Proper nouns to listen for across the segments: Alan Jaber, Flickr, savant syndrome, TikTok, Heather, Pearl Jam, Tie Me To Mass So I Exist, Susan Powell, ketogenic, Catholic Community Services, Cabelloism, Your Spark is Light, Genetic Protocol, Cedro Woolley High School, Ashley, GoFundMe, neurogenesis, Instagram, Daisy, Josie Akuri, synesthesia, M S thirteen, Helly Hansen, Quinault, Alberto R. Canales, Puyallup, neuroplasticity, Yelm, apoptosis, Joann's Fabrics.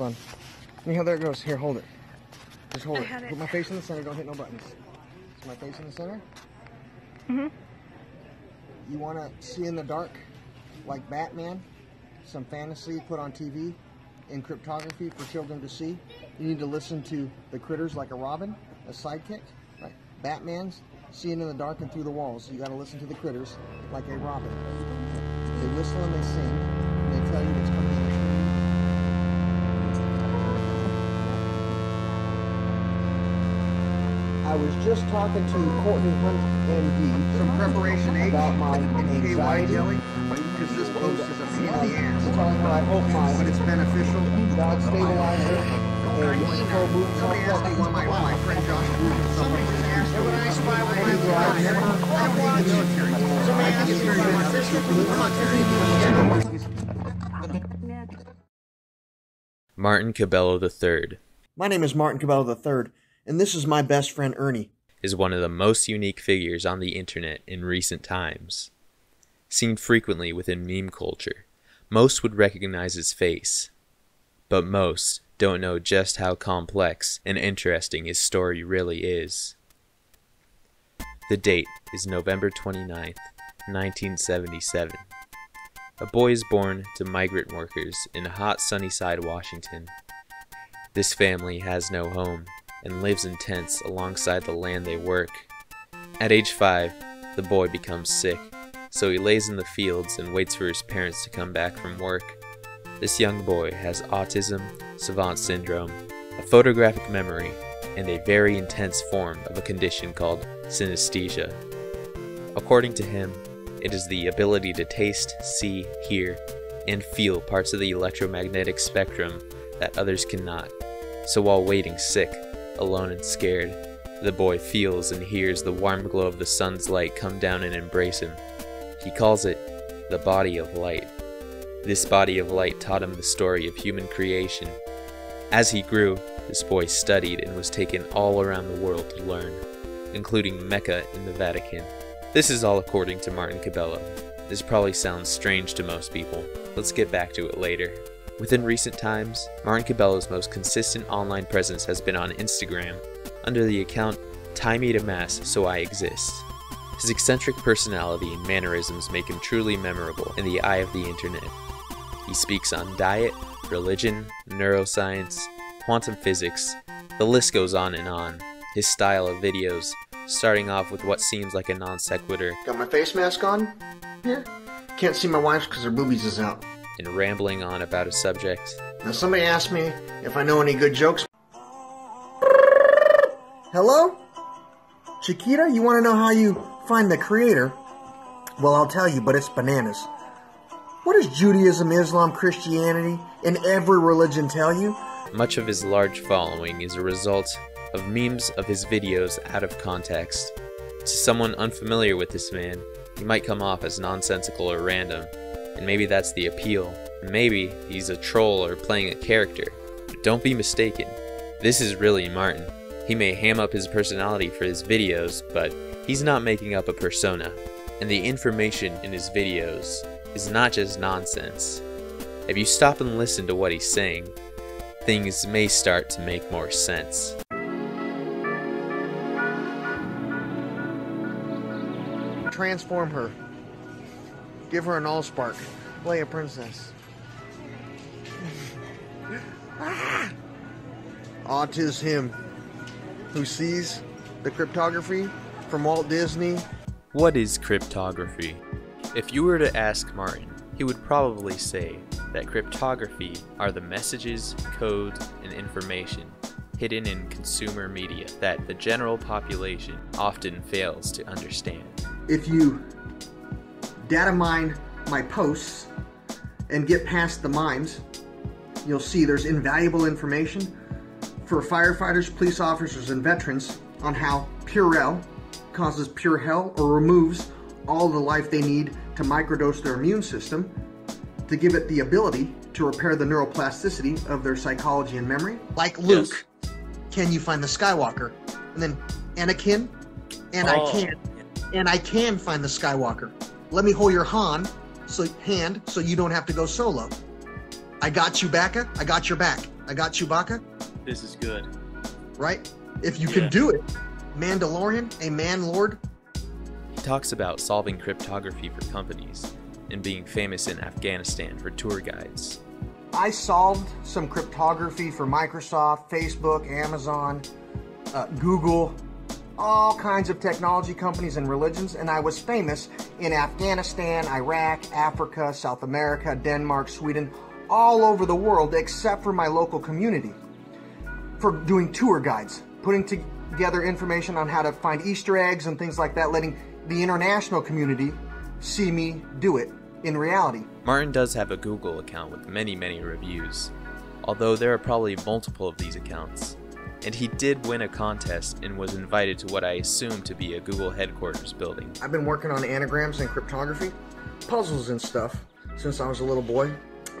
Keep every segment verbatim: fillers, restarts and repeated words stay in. Fun. Anyhow, there it goes. Here, hold it. Just hold it. it. Put my face in the center. Don't hit no buttons. So my face in the center. Mm-hmm. You want to see in the dark, like Batman, some fantasy put on T V in cryptography for children to see. You need to listen to the critters like a robin, a sidekick, right? Batman's seeing in the dark and through the walls. So you got to listen to the critters like a robin. They whistle and they sing. And they tell you it's coming. I was just talking to Courtney Hunt, M D, some preparation H, about my anxiety. Because this post is a pain in the ass. I hope my, but it's beneficial. God stabilizer. And this whole boot. Somebody asked me why my, my friend Josh Powell. Somebody just asked me when I spy with my friend. I don't want to do it. Somebody asked me why my sister from the military. Martin Cabello the third. My name is Martin Cabello the third. And this is my best friend Ernie, is one of the most unique figures on the internet in recent times. Seen frequently within meme culture, most would recognize his face, but most don't know just how complex and interesting his story really is. The date is November twenty-ninth, nineteen seventy-seven. A boy is born to migrant workers in hot Sunnyside, Washington. This family has no home and lives in tents alongside the land they work. At age five, the boy becomes sick, so he lays in the fields and waits for his parents to come back from work. This young boy has autism, savant syndrome, a photographic memory, and a very intense form of a condition called synesthesia. According to him, it is the ability to taste, see, hear, and feel parts of the electromagnetic spectrum that others cannot. So while waiting sick, alone and scared, the boy feels and hears the warm glow of the sun's light come down and embrace him. He calls it the body of light. This body of light taught him the story of human creation. As he grew, this boy studied and was taken all around the world to learn, including Mecca and the Vatican. This is all according to Martin Cabello. This probably sounds strange to most people. Let's get back to it later. Within recent times, Martin Cabello's most consistent online presence has been on Instagram, under the account Tie Me To Mass So I Exist. His eccentric personality and mannerisms make him truly memorable in the eye of the internet. He speaks on diet, religion, neuroscience, quantum physics, the list goes on and on. His style of videos, starting off with what seems like a non sequitur. Got my face mask on? Here. Can't see my wife's because her boobies is out. And rambling on about a subject. Now somebody asked me if I know any good jokes. Hello? Chiquita, you want to know how you find the creator? Well, I'll tell you, but it's bananas. What does Judaism, Islam, Christianity, and every religion tell you? Much of his large following is a result of memes of his videos out of context. To someone unfamiliar with this man, he might come off as nonsensical or random. And maybe that's the appeal. Maybe he's a troll or playing a character. But don't be mistaken, this is really Martin. He may ham up his personality for his videos, but he's not making up a persona. And the information in his videos is not just nonsense. If you stop and listen to what he's saying, things may start to make more sense. Transform her. Give her an all-spark. Play a princess. ah! Autism him, who sees the cryptography from Walt Disney. What is cryptography? If you were to ask Martin, he would probably say that cryptography are the messages, codes, and information hidden in consumer media that the general population often fails to understand. If you data mine my posts and get past the mimes, you'll see there's invaluable information for firefighters, police officers, and veterans on how Purell causes pure hell or removes all the life they need to microdose their immune system to give it the ability to repair the neuroplasticity of their psychology and memory. Like Luke, yes. Can you find the Skywalker? And then Anakin, and oh. I can, and I can find the Skywalker. Let me hold your Han, so hand so you don't have to go solo. I got Chewbacca. I got your back. I got Chewbacca. This is good. Right? If you yeah. can do it, Mandalorian, a man-lord. He talks about solving cryptography for companies and being famous in Afghanistan for tour guides. I solved some cryptography for Microsoft, Facebook, Amazon, uh, Google, all kinds of technology companies and religions, and I was famous in Afghanistan, Iraq, Africa, South America, Denmark, Sweden, all over the world except for my local community, for doing tour guides, putting together information on how to find Easter eggs and things like that, letting the international community see me do it in reality. Martin does have a Google account with many, many reviews, although there are probably multiple of these accounts. And he did win a contest and was invited to what I assume to be a Google headquarters building. I've been working on anagrams and cryptography, puzzles and stuff since I was a little boy.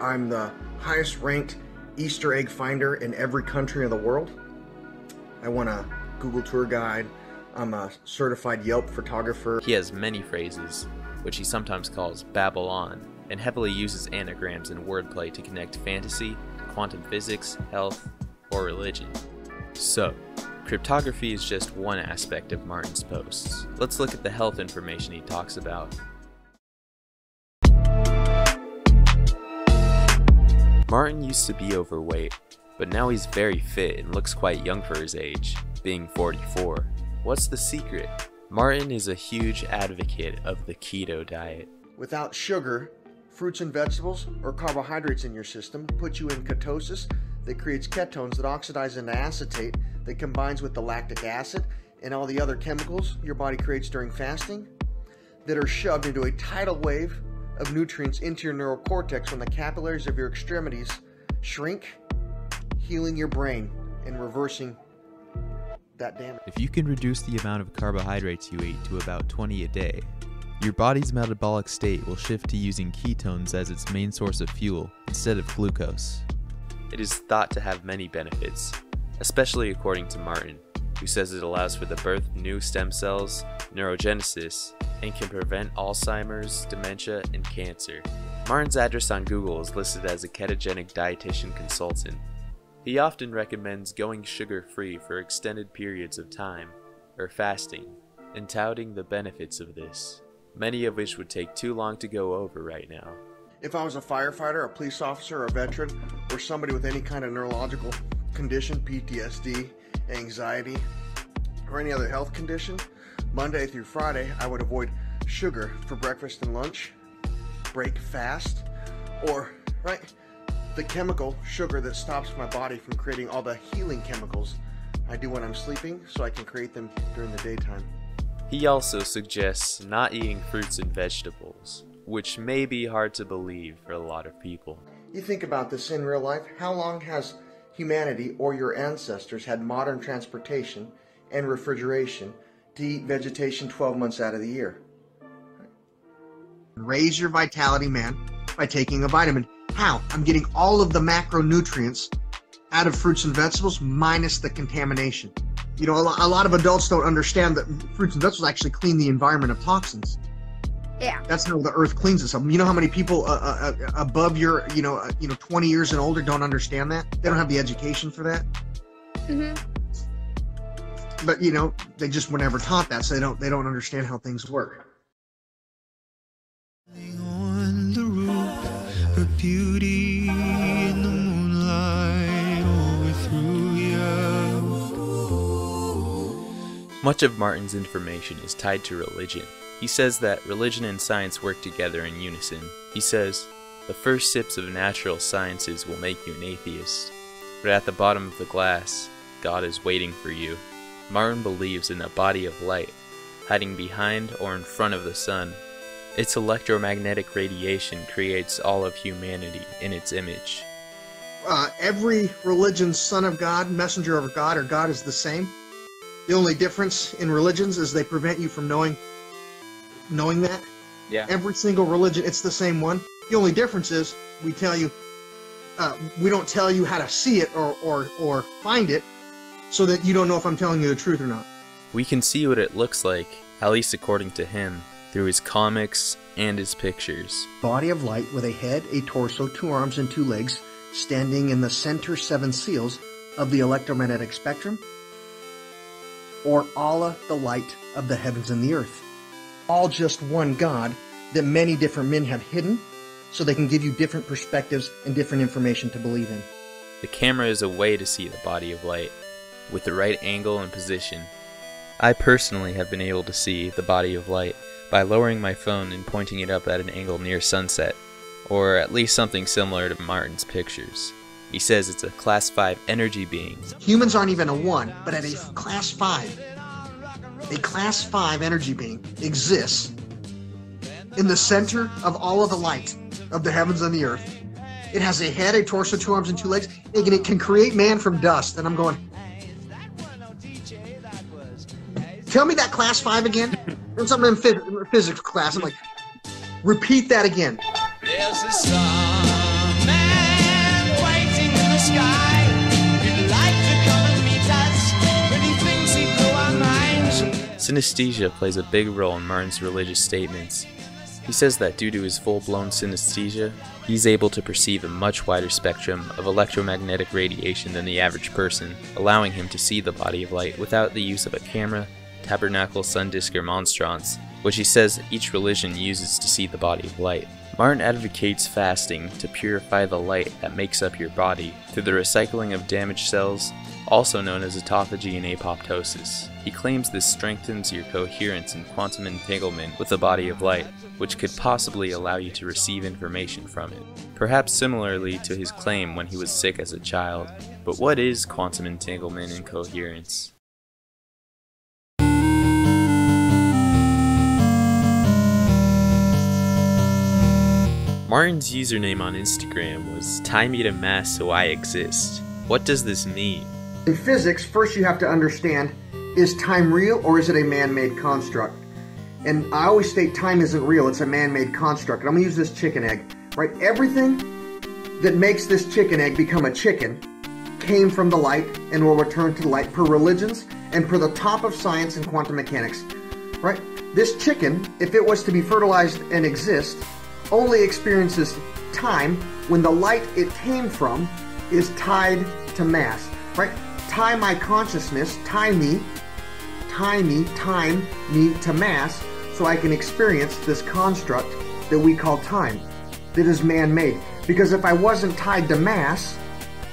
I'm the highest ranked Easter egg finder in every country in the world. I won a Google tour guide. I'm a certified Yelp photographer. He has many phrases, which he sometimes calls Babylon, and heavily uses anagrams and wordplay to connect fantasy, quantum physics, health, or religion. So, cryptography is just one aspect of Martin's posts. Let's look at the health information he talks about. Martin used to be overweight, but now he's very fit and looks quite young for his age, being forty-four. What's the secret? Martin is a huge advocate of the keto diet. Without sugar, fruits and vegetables, or carbohydrates in your system put you in ketosis that creates ketones that oxidize into acetate that combines with the lactic acid and all the other chemicals your body creates during fasting that are shoved into a tidal wave of nutrients into your neural cortex when the capillaries of your extremities shrink, healing your brain and reversing that damage. If you can reduce the amount of carbohydrates you eat to about twenty a day, your body's metabolic state will shift to using ketones as its main source of fuel instead of glucose. It is thought to have many benefits, especially according to Martin, who says it allows for the birth of new stem cells, neurogenesis, and can prevent Alzheimer's, dementia, and cancer. Martin's address on Google is listed as a ketogenic dietitian consultant. He often recommends going sugar-free for extended periods of time, or fasting, and touting the benefits of this, many of which would take too long to go over right now. If I was a firefighter, a police officer, or a veteran, or somebody with any kind of neurological condition, P T S D, anxiety, or any other health condition, Monday through Friday, I would avoid sugar for breakfast and lunch, break fast, or, right, the chemical sugar that stops my body from creating all the healing chemicals I do when I'm sleeping so I can create them during the daytime. He also suggests not eating fruits and vegetables, which may be hard to believe for a lot of people. You think about this in real life. How long has humanity or your ancestors had modern transportation and refrigeration to eat vegetation twelve months out of the year? Raise your vitality, man, by taking a vitamin. How? I'm getting all of the macronutrients out of fruits and vegetables minus the contamination. You know, a lot of adults don't understand that fruits and vegetables actually clean the environment of toxins. Yeah. That's how the earth cleans itself. You know how many people uh, uh, above your, you know, uh, you know, twenty years and older don't understand that? They don't have the education for that. Mm-hmm. But, you know, they just were never taught that, so they don't, they don't understand how things work. On the roof, her beauty in the moonlight overthrew you. Much of Martin's information is tied to religion. He says that religion and science work together in unison. He says, the first sips of natural sciences will make you an atheist, but at the bottom of the glass, God is waiting for you. Martin believes in a body of light, hiding behind or in front of the sun. Its electromagnetic radiation creates all of humanity in its image. Uh, every religion's son of God, messenger of God, or God is the same. The only difference in religions is they prevent you from knowing knowing that. Yeah. Every single religion, it's the same one. The only difference is we tell you, uh, we don't tell you how to see it or, or, or find it, so that you don't know if I'm telling you the truth or not. We can see what it looks like, at least according to him, through his comics and his pictures. Body of light with a head, a torso, two arms, and two legs standing in the center seven seals of the electromagnetic spectrum, or Allah, the light of the heavens and the earth. All just one God that many different men have hidden so they can give you different perspectives and different information to believe in. The camera is a way to see the body of light with the right angle and position. I personally have been able to see the body of light by lowering my phone and pointing it up at an angle near sunset, or at least something similar to Martin's pictures. He says it's a class five energy being. Humans aren't even a one, but at a class five. A class five energy being exists in the center of all of the light of the heavens and the earth. It has a head, a torso, two arms, and two legs, and it can create man from dust. And I'm going, tell me that class five again. I'm something in phys physics class. I'm like, repeat that again. There's a sun man waiting in the sky. He'd like to come and meet us, but he thinks he'd blow our minds. Synesthesia plays a big role in Martin's religious statements. He says that due to his full-blown synesthesia, he's able to perceive a much wider spectrum of electromagnetic radiation than the average person, allowing him to see the body of light without the use of a camera, tabernacle, sun disc, or monstrance, which he says each religion uses to see the body of light. Martin advocates fasting to purify the light that makes up your body through the recycling of damaged cells, also known as autophagy and apoptosis. He claims this strengthens your coherence and quantum entanglement with the body of light, which could possibly allow you to receive information from it. Perhaps similarly to his claim when he was sick as a child. But what is quantum entanglement and coherence? Martin's username on Instagram was Tie Me To Mass So I Exist. What does this mean? In physics, first you have to understand, is time real or is it a man-made construct? And I always state time isn't real, it's a man-made construct. And I'm gonna use this chicken egg, right? Everything that makes this chicken egg become a chicken came from the light and will return to the light per religions and per the top of science and quantum mechanics, right? This chicken, if it was to be fertilized and exist, only experiences time when the light it came from is tied to mass, right? Tie my consciousness, tie me, tie me, time me to mass so I can experience this construct that we call time that is man-made. Because if I wasn't tied to mass,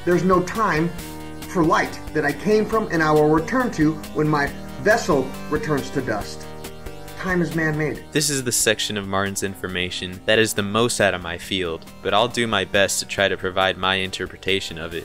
there's no time for light that I came from and I will return to when my vessel returns to dust. Time is man-made. This is the section of Martin's information that is the most out of my field, but I'll do my best to try to provide my interpretation of it.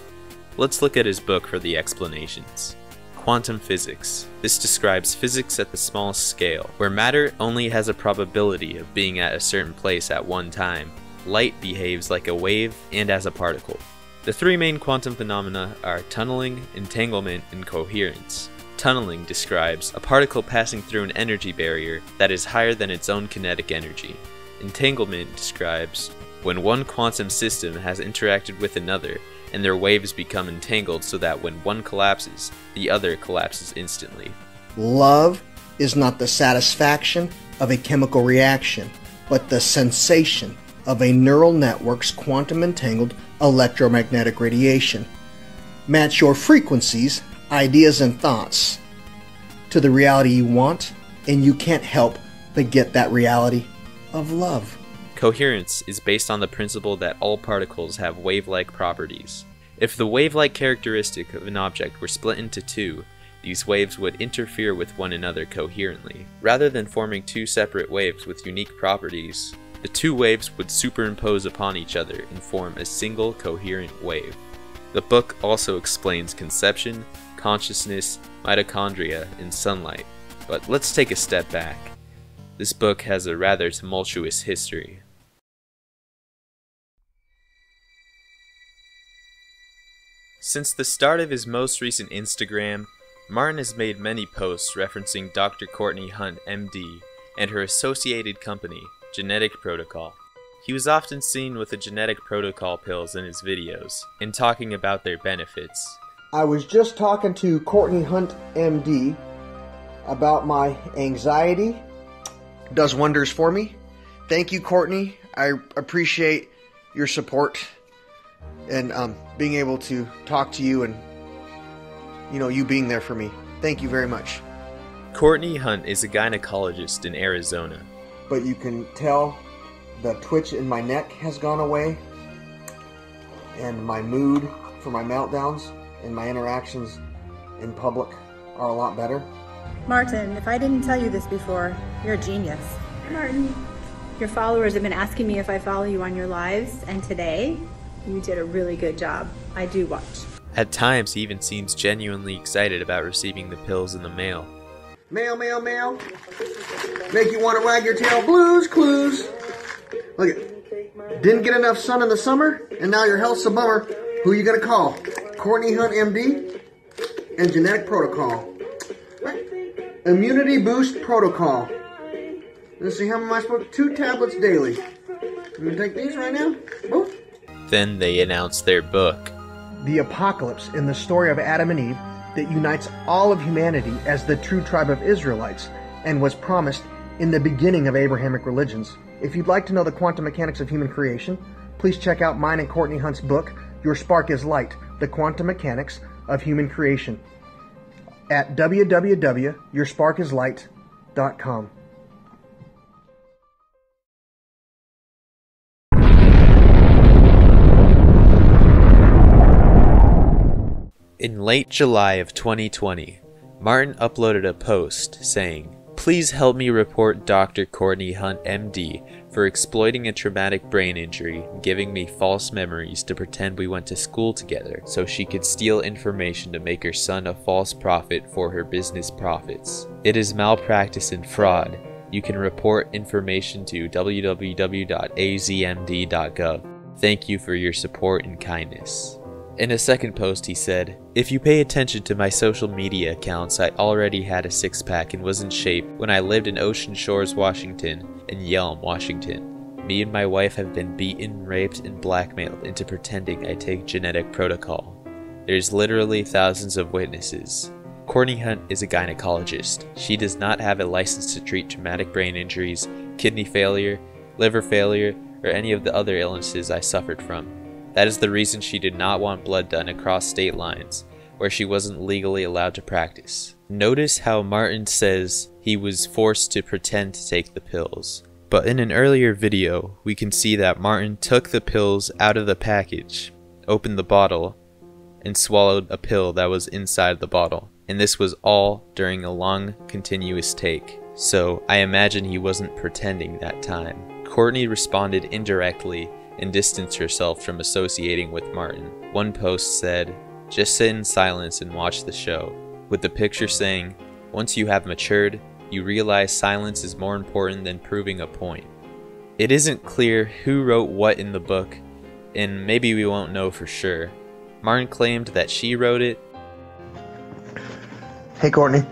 Let's look at his book for the explanations. Quantum physics. This describes physics at the smallest scale, where matter only has a probability of being at a certain place at one time. Light behaves like a wave and as a particle. The three main quantum phenomena are tunneling, entanglement, and coherence. Tunneling describes a particle passing through an energy barrier that is higher than its own kinetic energy. Entanglement describes when one quantum system has interacted with another and their waves become entangled so that when one collapses, the other collapses instantly. Love is not the satisfaction of a chemical reaction, but the sensation of a neural network's quantum entangled electromagnetic radiation. Match your frequencies, ideas, and thoughts to the reality you want, and you can't help but get that reality of love. Coherence is based on the principle that all particles have wave-like properties. If the wave-like characteristic of an object were split into two, these waves would interfere with one another coherently. Rather than forming two separate waves with unique properties, the two waves would superimpose upon each other and form a single coherent wave. The book also explains conception, consciousness, mitochondria, and sunlight. But let's take a step back. This book has a rather tumultuous history. Since the start of his most recent Instagram, Martin has made many posts referencing Doctor Courtney Hunt, M D, and her associated company, Genetic Protocol. He was often seen with the Genetic Protocol pills in his videos, and talking about their benefits. I was just talking to Courtney Hunt, M D, about my anxiety. Does wonders for me. Thank you, Courtney. I appreciate your support. and um, being able to talk to you and, you know, you being there for me. Thank you very much. Courtney Hunt is a gynecologist in Arizona. But you can tell the twitch in my neck has gone away, and my mood for my meltdowns and my interactions in public are a lot better. Martin, if I didn't tell you this before, you're a genius. Martin, your followers have been asking me if I follow you on your lives, and today, you did a really good job. I do watch. At times, he even seems genuinely excited about receiving the pills in the mail. Mail, mail, mail. Make you want to wag your tail. Blues Clues. Look at, didn't get enough sun in the summer, and now your health's a bummer. Who you gonna call? Courtney Hunt, M D, and Genetic Protocol. Immunity Boost Protocol. Let's see, how am I supposed to? Two tablets daily. I'm gonna take these right now. Boom. Then they announced their book. The Apocalypse in the Story of Adam and Eve that unites all of humanity as the true tribe of Israelites and was promised in the beginning of Abrahamic religions. If you'd like to know the quantum mechanics of human creation, please check out mine and Courtney Hunt's book, Your Spark is Light, The Quantum Mechanics of Human Creation at w w w dot your spark is light dot com. In late July of twenty twenty, Martin uploaded a post saying, "Please help me report Doctor Courtney Hunt, M D, for exploiting a traumatic brain injury and giving me false memories to pretend we went to school together so she could steal information to make her son a false prophet for her business profits. It is malpractice and fraud. You can report information to w w w dot a z m d dot gov. Thank you for your support and kindness." In a second post, he said, "If you pay attention to my social media accounts, I already had a six-pack and was in shape when I lived in Ocean Shores, Washington, and Yelm, Washington. Me and my wife have been beaten, raped, and blackmailed into pretending I take Genetic Protocol. There's literally thousands of witnesses." Courtney Hunt is a gynecologist. She does not have a license to treat traumatic brain injuries, kidney failure, liver failure, or any of the other illnesses I suffered from. That is the reason she did not want blood done across state lines, where she wasn't legally allowed to practice. Notice how Martin says he was forced to pretend to take the pills, but in an earlier video, we can see that Martin took the pills out of the package, opened the bottle, and swallowed a pill that was inside the bottle. And this was all during a long, continuous take. So I imagine he wasn't pretending that time. Courtney responded indirectly and distanced herself from associating with Martin. One post said, "Just sit in silence and watch the show," with the picture saying, "Once you have matured, you realize silence is more important than proving a point." It isn't clear who wrote what in the book, and maybe we won't know for sure. Martin claimed that she wrote it. Hey Courtney.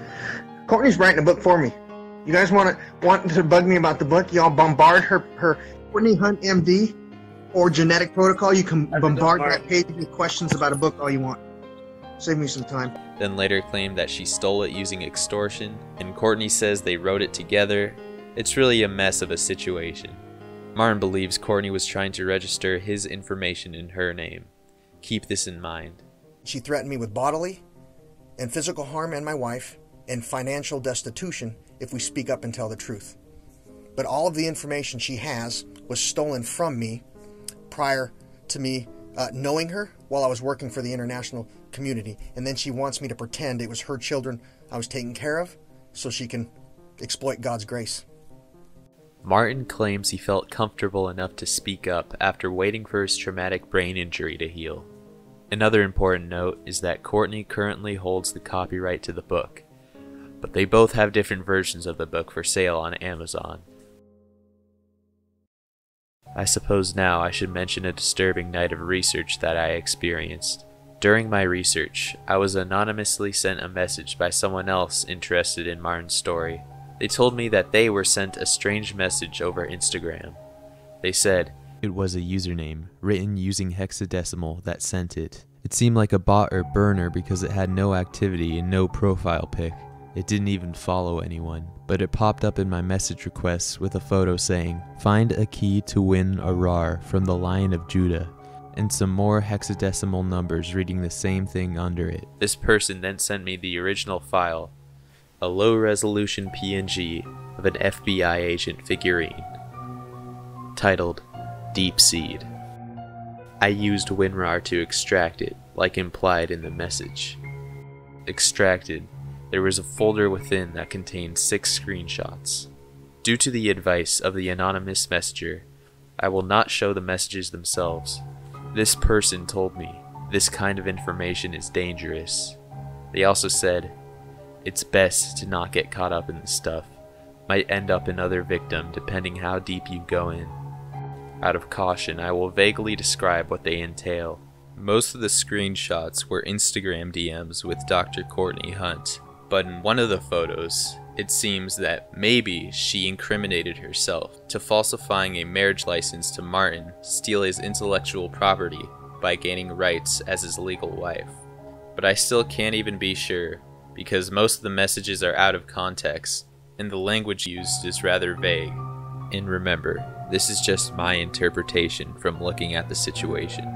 Courtney's writing a book for me. You guys want to, want to bug me about the book? Y'all bombard her, her Courtney Hunt, M D, or Genetic Protocol. You can bombard that page with questions about a book all you want. Save me some time. Then later claimed that she stole it using extortion, and Courtney says they wrote it together. It's really a mess of a situation. Martin believes Courtney was trying to register his information in her name. Keep this in mind. She threatened me with bodily and physical harm and my wife, and financial destitution if we speak up and tell the truth. But all of the information she has was stolen from me prior to me uh, knowing her while I was working for the international community. And then she wants me to pretend it was her children I was taking care of so she can exploit God's grace. Martin claims he felt comfortable enough to speak up after waiting for his traumatic brain injury to heal. Another important note is that Courtney currently holds the copyright to the book, but they both have different versions of the book for sale on Amazon. I suppose now I should mention a disturbing night of research that I experienced. During my research, I was anonymously sent a message by someone else interested in Martin's story. They told me that they were sent a strange message over Instagram. They said, "It was a username, written using hexadecimal, that sent it. It seemed like a bot or burner because it had no activity and no profile pic. It didn't even follow anyone, but it popped up in my message requests with a photo saying, 'Find a key to win a rar from the Lion of Judah.' and some more hexadecimal numbers reading the same thing under it. This person then sent me the original file, a low-resolution P N G of an F B I agent figurine, titled Deep Seed. I used WinRAR to extract it, like implied in the message. Extracted, there was a folder within that contained six screenshots. Due to the advice of the anonymous messenger, I will not show the messages themselves. This person told me, this kind of information is dangerous. They also said, it's best to not get caught up in this stuff. Might end up another victim depending how deep you go in. Out of caution, I will vaguely describe what they entail. Most of the screenshots were Instagram D Ms with Doctor Courtney Hunt, but in one of the photos, it seems that maybe she incriminated herself to falsifying a marriage license to Martin, steal his intellectual property by gaining rights as his legal wife. But I still can't even be sure, because most of the messages are out of context, and the language used is rather vague. And remember, this is just my interpretation from looking at the situation.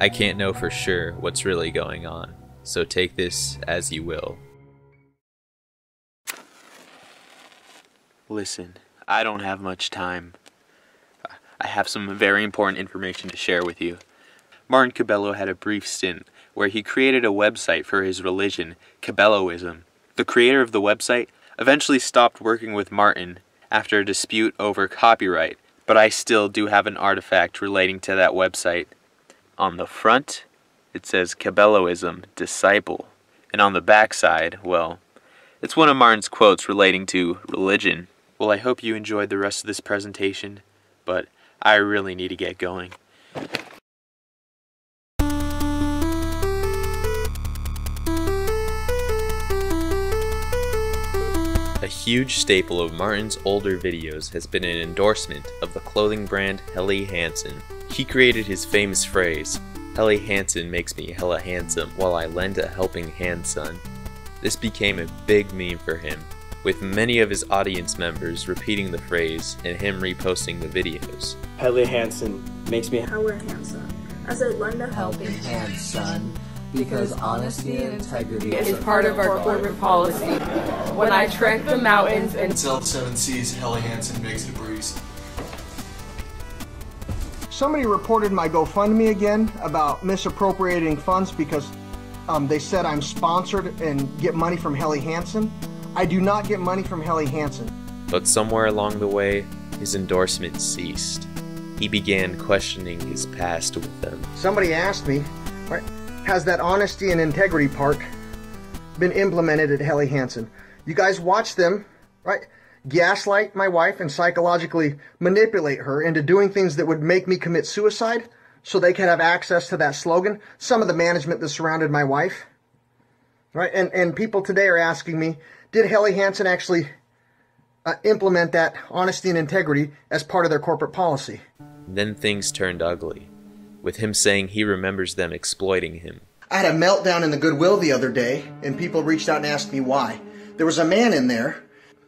I can't know for sure what's really going on, so take this as you will. Listen, I don't have much time. I have some very important information to share with you. Martin Cabello had a brief stint where he created a website for his religion, Cabelloism. The creator of the website eventually stopped working with Martin after a dispute over copyright, but I still do have an artifact relating to that website. On the front, it says Cabelloism Disciple, and on the backside, well, it's one of Martin's quotes relating to religion. Well, I hope you enjoyed the rest of this presentation, but I really need to get going. A huge staple of Martin's older videos has been an endorsement of the clothing brand Helly Hansen. He created his famous phrase, Helly Hansen makes me hella handsome while I lend a helping hand, son. This became a big meme for him, with many of his audience members repeating the phrase and him reposting the videos. Helly Hansen makes me hella handsome, as I lend a helping hand, son, because honesty and integrity is part of our corporate policy. When I trek the mountains and sail the seven seas, Helly Hansen makes the breeze. Somebody reported my GoFundMe again about misappropriating funds because Um, they said I'm sponsored and get money from Helly Hansen. I do not get money from Helly Hansen. But somewhere along the way, his endorsement ceased. He began questioning his past with them. Somebody asked me, has that honesty and integrity part been implemented at Helly Hansen? You guys watch them, right? Gaslight my wife and psychologically manipulate her into doing things that would make me commit suicide, so they could have access to that slogan. Some of the management that surrounded my wife, right? And and people today are asking me, did Helly Hansen actually uh, implement that honesty and integrity as part of their corporate policy? Then things turned ugly, with him saying he remembers them exploiting him. I had a meltdown in the Goodwill the other day, and people reached out and asked me why. There was a man in there,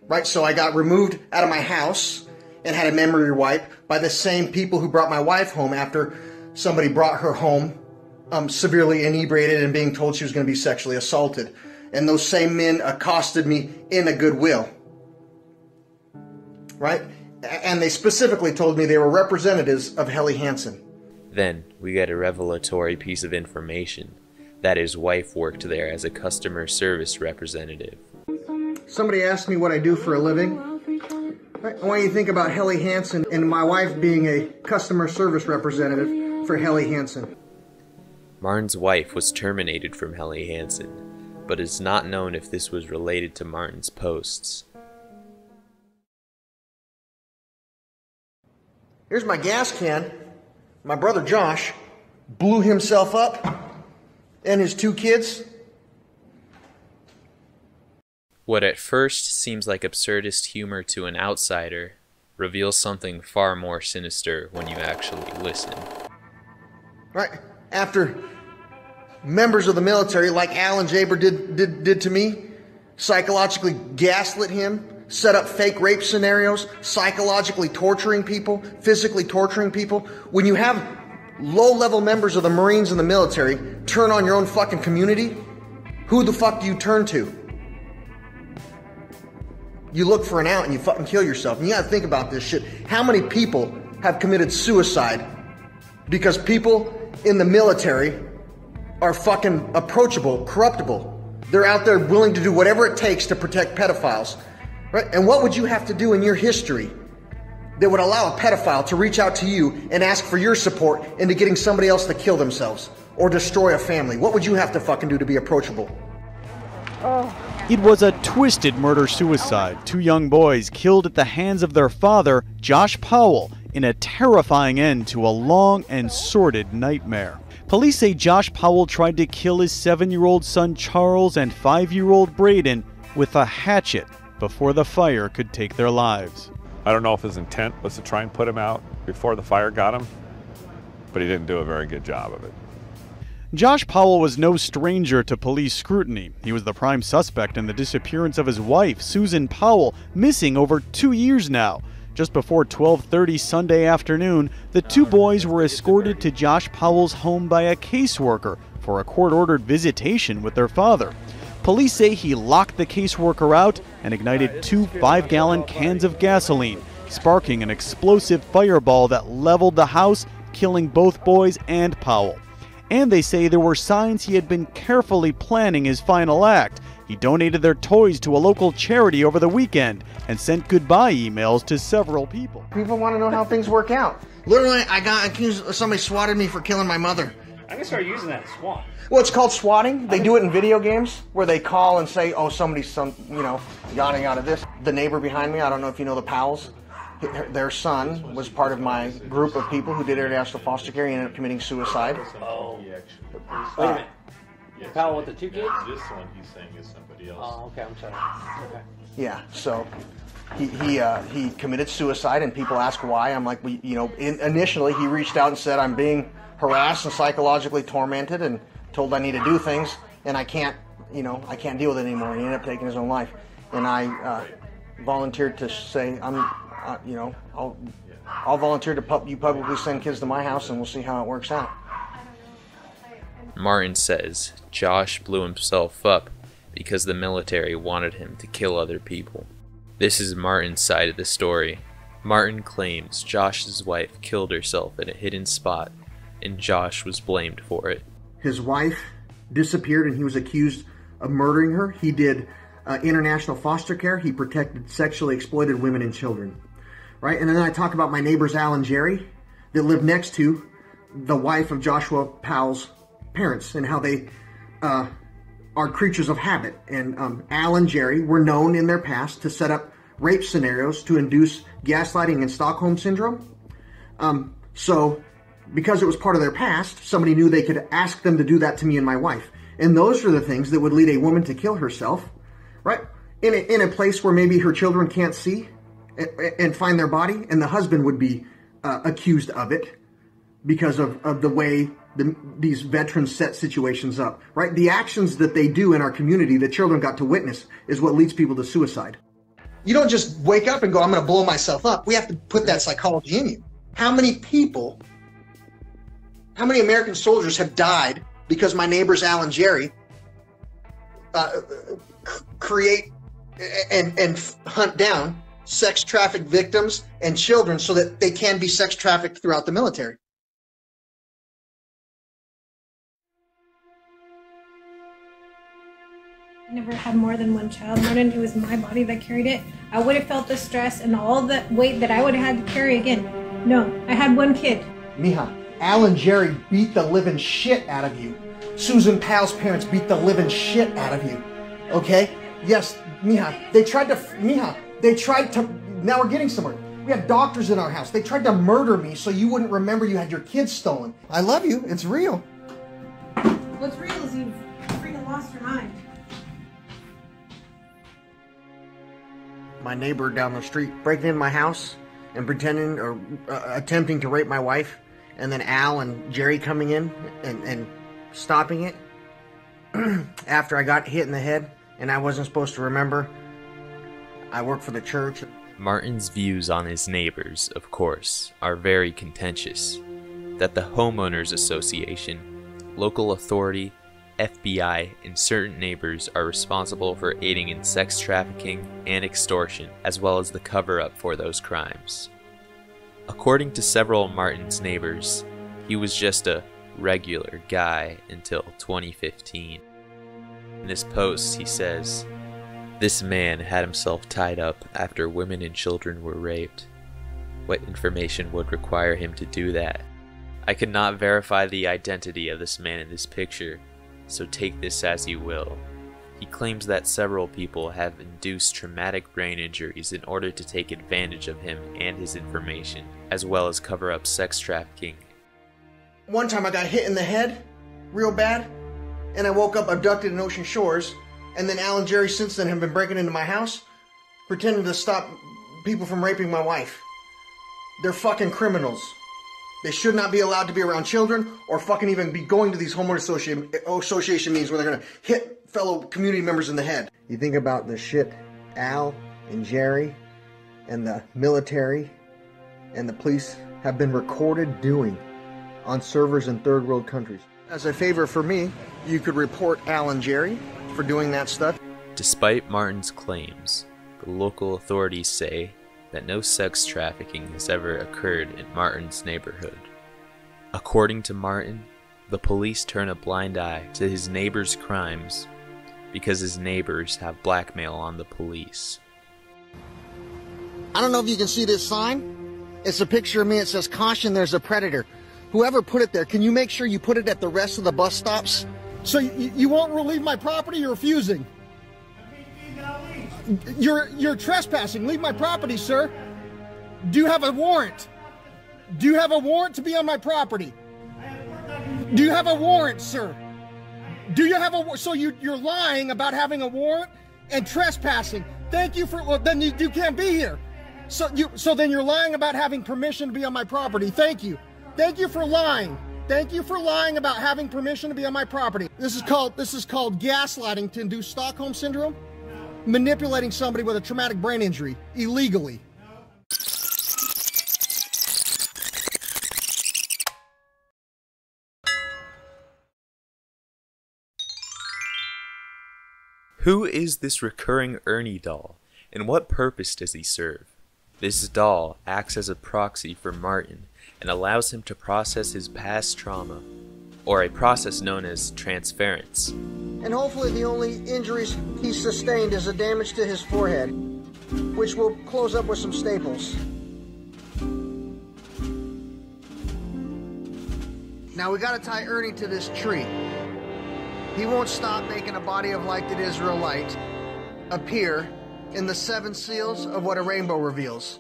right? So I got removed out of my house and had a memory wipe by the same people who brought my wife home after somebody brought her home, um, severely inebriated and being told she was going to be sexually assaulted. And those same men accosted me in a Goodwill, right? And they specifically told me they were representatives of Helly Hansen. Then we get a revelatory piece of information that his wife worked there as a customer service representative. Somebody asked me what I do for a living. I want you to think about Helly Hansen and my wife being a customer service representative for Helly Hansen. Martin's wife was terminated from Helly Hansen, but it's not known if this was related to Martin's posts. Here's my gas can. My brother Josh blew himself up and his two kids. What at first seems like absurdist humor to an outsider reveals something far more sinister when you actually listen. Right after members of the military, like Alan Jaber did, did did to me, psychologically gaslit him, set up fake rape scenarios, psychologically torturing people, physically torturing people. When you have low-level members of the Marines and the military turn on your own fucking community, who the fuck do you turn to? You look for an out and you fucking kill yourself. And you gotta think about this shit. How many people have committed suicide because people in the military are fucking approachable, corruptible? They're out there willing to do whatever it takes to protect pedophiles, right? And what would you have to do in your history that would allow a pedophile to reach out to you and ask for your support into getting somebody else to kill themselves or destroy a family? What would you have to fucking do to be approachable? Oh. It was a twisted murder-suicide. Two young boys killed at the hands of their father, Josh Powell, in a terrifying end to a long and sordid nightmare. Police say Josh Powell tried to kill his seven-year-old son Charles and five-year-old Braden with a hatchet before the fire could take their lives. I don't know if his intent was to try and put him out before the fire got him, but he didn't do a very good job of it. Josh Powell was no stranger to police scrutiny. He was the prime suspect in the disappearance of his wife, Susan Powell, missing over two years now. Just before twelve thirty Sunday afternoon, the two boys were escorted to Josh Powell's home by a caseworker for a court-ordered visitation with their father. Police say he locked the caseworker out and ignited two five-gallon cans of gasoline, sparking an explosive fireball that leveled the house, killing both boys and Powell. And they say there were signs he had been carefully planning his final act. He donated their toys to a local charity over the weekend and sent goodbye emails to several people. People want to know how things work out. Literally, I got accused, somebody swatted me for killing my mother. I'm going to start using that, SWAT. Well, it's called swatting. They do it in video games where they call and say, oh, somebody's, some, you know, yawning out of this. The neighbor behind me, I don't know if you know the Powells. Their son was part of my group of people who did international foster care and ended up committing suicide. Oh. Wait a minute. Yes, Powell with the two kids? This one he's saying is somebody else. Oh, okay, I'm sorry. Okay. Yeah, so he he, uh, he committed suicide, and people ask why. I'm like, we, you know, in, initially he reached out and said, I'm being harassed and psychologically tormented and told I need to do things, and I can't, you know, I can't deal with it anymore. And he ended up taking his own life. And I uh, volunteered to say, I'm... Uh, you know, I'll, I'll volunteer to pub- you publicly send kids to my house and we'll see how it works out. Martin says Josh blew himself up because the military wanted him to kill other people. This is Martin's side of the story. Martin claims Josh's wife killed herself in a hidden spot and Josh was blamed for it. His wife disappeared and he was accused of murdering her. He did uh, international foster care. He protected sexually exploited women and children. Right, and then I talk about my neighbors, Al and Jerry, that live next to the wife of Joshua Powell's parents and how they uh, are creatures of habit. And um, Al and Jerry were known in their past to set up rape scenarios to induce gaslighting and Stockholm Syndrome. Um, so because it was part of their past, somebody knew they could ask them to do that to me and my wife. And those are the things that would lead a woman to kill herself, right, in a, in a place where maybe her children can't see and find their body, and the husband would be uh, accused of it because of, of the way the, these veterans set situations up, right? The actions that they do in our community, the children got to witness, is what leads people to suicide. You don't just wake up and go, I'm going to blow myself up. We have to put that psychology in you. How many people, how many American soldiers have died because my neighbors, Al and Jerry, uh, create and, and hunt down sex trafficked victims and children so that they can be sex trafficked throughout the military? I never had more than one child, Martin. It was my body that carried it. I would have felt the stress and all the weight that I would have had to carry again. No, I had one kid. Mija, Al and Jerry beat the living shit out of you. Susan Powell's parents beat the living shit out of you. Okay? Yes, Mija, they tried to, Mija, They tried to, now we're getting somewhere. We have doctors in our house. They tried to murder me so you wouldn't remember you had your kids stolen. I love you. It's real. What's real is you've freaking lost your mind. My neighbor down the street breaking into my house and pretending or uh, attempting to rape my wife, and then Al and Jerry coming in and, and stopping it after I got hit in the head and I wasn't supposed to remember. I work for the church. Martin's views on his neighbors, of course, are very contentious. that the Homeowners Association, local authority, F B I, and certain neighbors are responsible for aiding in sex trafficking and extortion, as well as the cover-up for those crimes. According to several of Martin's neighbors, he was just a regular guy until twenty fifteen. In this post, he says, "This man had himself tied up after women and children were raped. What information would require him to do that? I could not verify the identity of this man in this picture, so take this as you will." He claims that several people have induced traumatic brain injuries in order to take advantage of him and his information, as well as cover up sex trafficking. "One time I got hit in the head, real bad, and I woke up abducted in Ocean Shores, and then Al and Jerry since then have been breaking into my house, pretending to stop people from raping my wife. They're fucking criminals. They should not be allowed to be around children or fucking even be going to these homeowner association meetings where they're going to hit fellow community members in the head." You think about the shit Al and Jerry and the military and the police have been recorded doing on servers in third world countries. As a favor for me, you could report Al and Jerry for doing that stuff. Despite Martin's claims, the local authorities say that no sex trafficking has ever occurred in Martin's neighborhood. According to Martin, the police turn a blind eye to his neighbor's crimes because his neighbors have blackmail on the police. "I don't know if you can see this sign. It's a picture of me. It says, 'Caution, there's a predator.' Whoever put it there, can you make sure you put it at the rest of the bus stops?" "So you, you won't relieve my property? You're refusing. You're, you're trespassing. Leave my property, sir. Do you have a warrant? Do you have a warrant to be on my property? Do you have a warrant, sir? Do you have a so you you're lying about having a warrant and trespassing? Thank you for well, then you, you can't be here. So you so then you're lying about having permission to be on my property. Thank you, thank you for lying. Thank you for lying about having permission to be on my property. This is called this is called gaslighting to induce Stockholm syndrome. Manipulating somebody with a traumatic brain injury, illegally." Who is this recurring Ernie doll, and what purpose does he serve? This doll acts as a proxy for Martin and allows him to process his past trauma, or a process known as transference. "And hopefully the only injuries he sustained is a damage to his forehead, which we'll close up with some staples. Now we gotta tie Ernie to this tree. He won't stop making a body of light that is real light appear in the seven seals of what a rainbow reveals."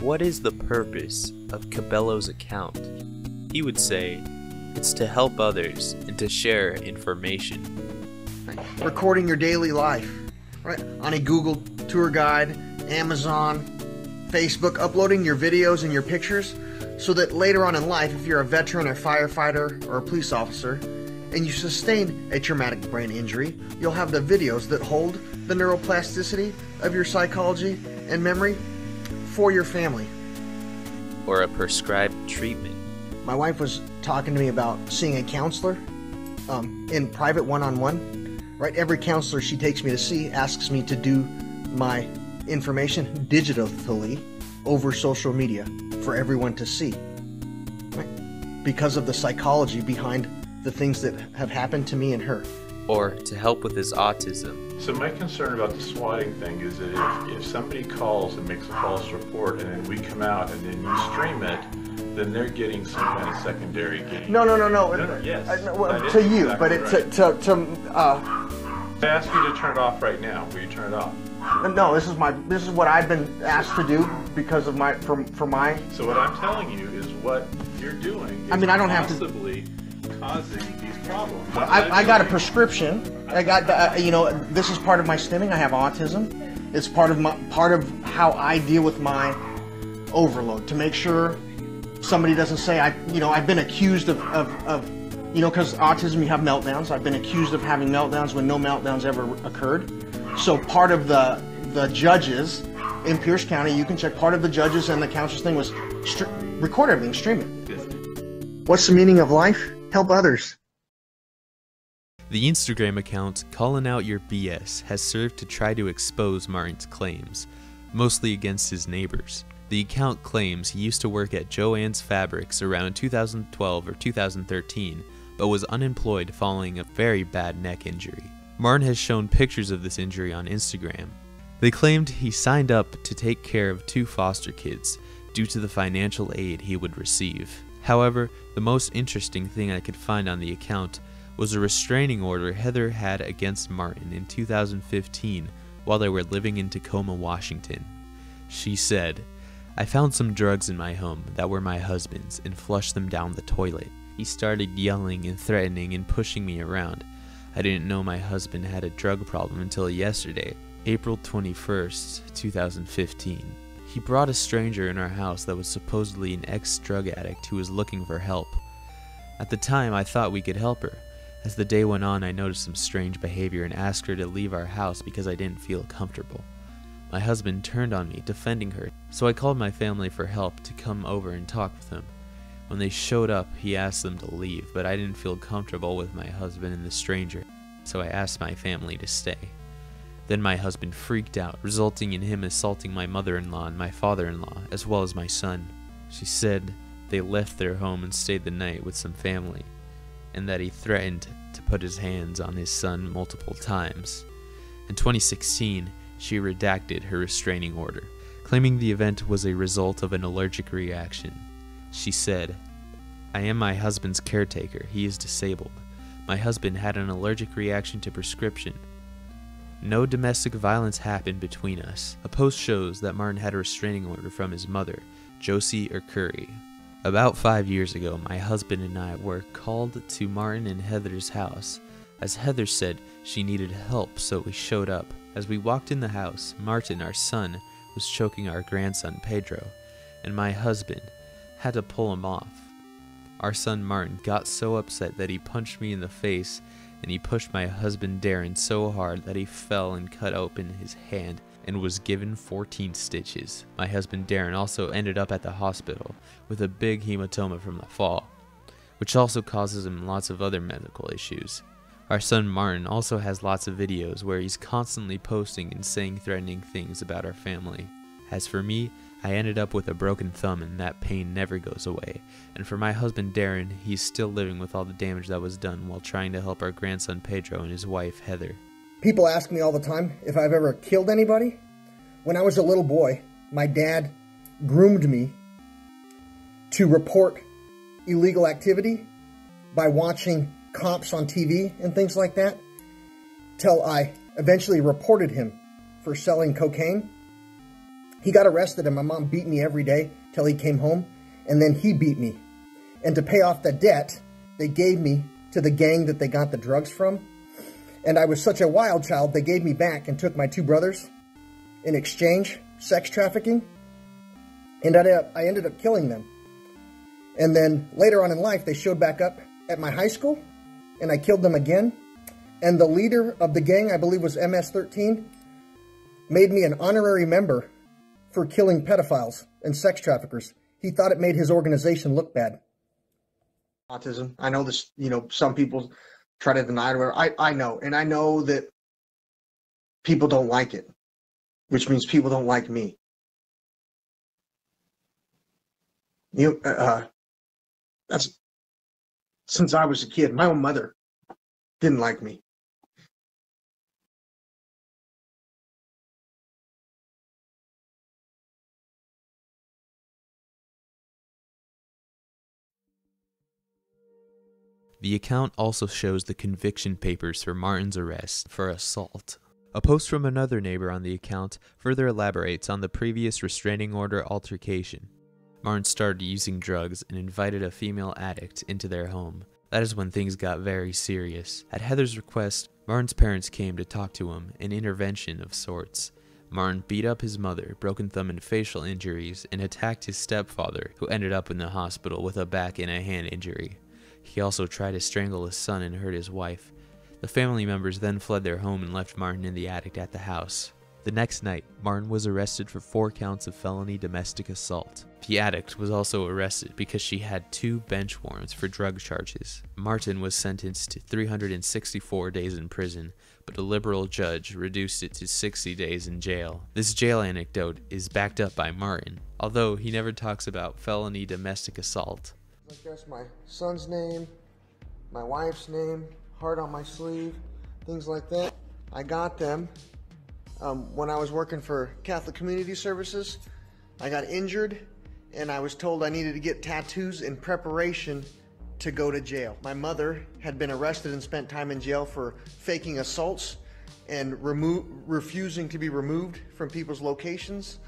What is the purpose of Cabello's account? He would say, it's to help others and to share information. Recording your daily life, right? On a Google tour guide, Amazon, Facebook, uploading your videos and your pictures so that later on in life, if you're a veteran or firefighter or a police officer and you sustain a traumatic brain injury, you'll have the videos that hold the neuroplasticity of your psychology and memory for your family. Or a prescribed treatment. My wife was talking to me about seeing a counselor um, in private one-on-one. Right? Every counselor she takes me to see asks me to do my information digitally over social media for everyone to see. Right? Because of the psychology behind the things that have happened to me and her. Or to help with his autism. "So my concern about the swatting thing is that if, if somebody calls and makes a false report and then we come out and then you stream it, then they're getting some kind of secondary gain." No, no, no, no. no, no yes. I, no, well, to you, exactly but it, right. to, to, to uh... I ask you to turn it off right now. Will you turn it off? No, this is my, this is what I've been asked to do because of my, for, for my... So what I'm telling you is what you're doing is I mean, I don't possibly have to... causing these problems. I, I got a prescription. I got, uh, you know, this is part of my stimming. I have autism. It's part of my, part of how I deal with my overload to make sure somebody doesn't say I, you know, I've been accused of, of, of you know, because autism you have meltdowns. I've been accused of having meltdowns when no meltdowns ever occurred. So part of the the judges in Pierce County, you can check, part of the judges and the counsel's thing was record everything, stream it. What's the meaning of life? Help others. The Instagram account callin out your B S has served to try to expose Martin's claims, mostly against his neighbors. The account claims he used to work at Joann's Fabrics around two thousand twelve or two thousand thirteen, but was unemployed following a very bad neck injury. Martin has shown pictures of this injury on Instagram. They claimed he signed up to take care of two foster kids due to the financial aid he would receive. However, the most interesting thing I could find on the account was a restraining order Heather had against Martin in two thousand fifteen while they were living in Tacoma, Washington. She said, "I found some drugs in my home that were my husband's and flushed them down the toilet. He started yelling and threatening and pushing me around. I didn't know my husband had a drug problem until yesterday, April twenty-first, two thousand fifteen. He brought a stranger in our house that was supposedly an ex-drug addict who was looking for help. At the time, I thought we could help her. As the day went on, I noticed some strange behavior and asked her to leave our house because I didn't feel comfortable. My husband turned on me, defending her, so I called my family for help to come over and talk with him. When they showed up, he asked them to leave, but I didn't feel comfortable with my husband and the stranger, so I asked my family to stay. Then my husband freaked out, resulting in him assaulting my mother-in-law and my father-in-law, as well as my son." She said they left their home and stayed the night with some family, and that he threatened to put his hands on his son multiple times. In twenty sixteen, she redacted her restraining order, claiming the event was a result of an allergic reaction. She said, "I am my husband's caretaker. He is disabled. My husband had an allergic reaction to prescription. No domestic violence happened between us." A post shows that Martin had a restraining order from his mother, Josie Akuri. "About five years ago, my husband and I were called to Martin and Heather's house. As Heather said, she needed help, so we showed up. As we walked in the house, Martin, our son, was choking our grandson, Pedro, and my husband had to pull him off. Our son, Martin, got so upset that he punched me in the face, and he pushed my husband Darren so hard that he fell and cut open his hand and was given fourteen stitches. My husband Darren also ended up at the hospital with a big hematoma from the fall, which also causes him lots of other medical issues. Our son Martin also has lots of videos where he's constantly posting and saying threatening things about our family. As for me, I ended up with a broken thumb and that pain never goes away. And for my husband Darren, he's still living with all the damage that was done while trying to help our grandson Pedro and his wife Heather." People ask me all the time if I've ever killed anybody. When I was a little boy, my dad groomed me to report illegal activity by watching cops on T V and things like that, till I eventually reported him for selling cocaine. He got arrested and my mom beat me every day till he came home, and then he beat me. And to pay off the debt, they gave me to the gang that they got the drugs from. And I was such a wild child, they gave me back and took my two brothers in exchange, sex trafficking. And I ended up killing them. And then later on in life, they showed back up at my high school and I killed them again. And the leader of the gang, I believe was M S thirteen, made me an honorary member for killing pedophiles and sex traffickers. He thought it made his organization look bad. Autism. I know this, you know, some people try to deny it. Where I, I know, and I know that people don't like it, which means people don't like me. You know, uh, that's, since I was a kid, my own mother didn't like me. The account also shows the conviction papers for Martin's arrest for assault. A post from another neighbor on the account further elaborates on the previous restraining order altercation. Martin started using drugs and invited a female addict into their home. That is when things got very serious. At Heather's request, Martin's parents came to talk to him, an intervention of sorts. Martin beat up his mother, broken thumb and facial injuries, and attacked his stepfather, who ended up in the hospital with a back and a hand injury. He also tried to strangle his son and hurt his wife. The family members then fled their home and left Martin in the attic at the house. The next night, Martin was arrested for four counts of felony domestic assault. The addict was also arrested because she had two bench warrants for drug charges. Martin was sentenced to three hundred sixty-four days in prison, but a liberal judge reduced it to sixty days in jail. This jail anecdote is backed up by Martin, although he never talks about felony domestic assault. I guess my son's name, my wife's name, heart on my sleeve, things like that. I got them um, when I was working for Catholic Community Services. I got injured and I was told I needed to get tattoos in preparation to go to jail. My mother had been arrested and spent time in jail for faking assaults and remo- refusing to be removed from people's locations.